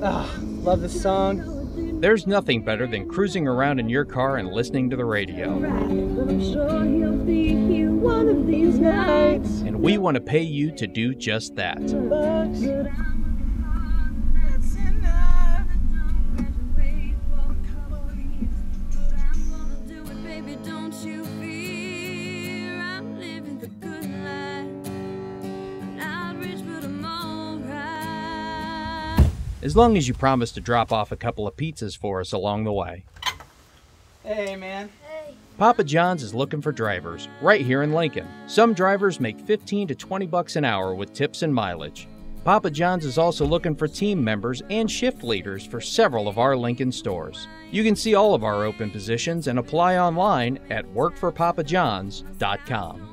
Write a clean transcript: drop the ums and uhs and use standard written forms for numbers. Love this song. There's nothing better than cruising around in your car and listening to the radio. And we want to pay you to do just that. As long as you promise to drop off a couple of pizzas for us along the way. Hey, man. Hey. Papa John's is looking for drivers, right here in Lincoln. Some drivers make 15 to 20 bucks an hour with tips and mileage. Papa John's is also looking for team members and shift leaders for several of our Lincoln stores. You can see all of our open positions and apply online at workforpapajohns.com.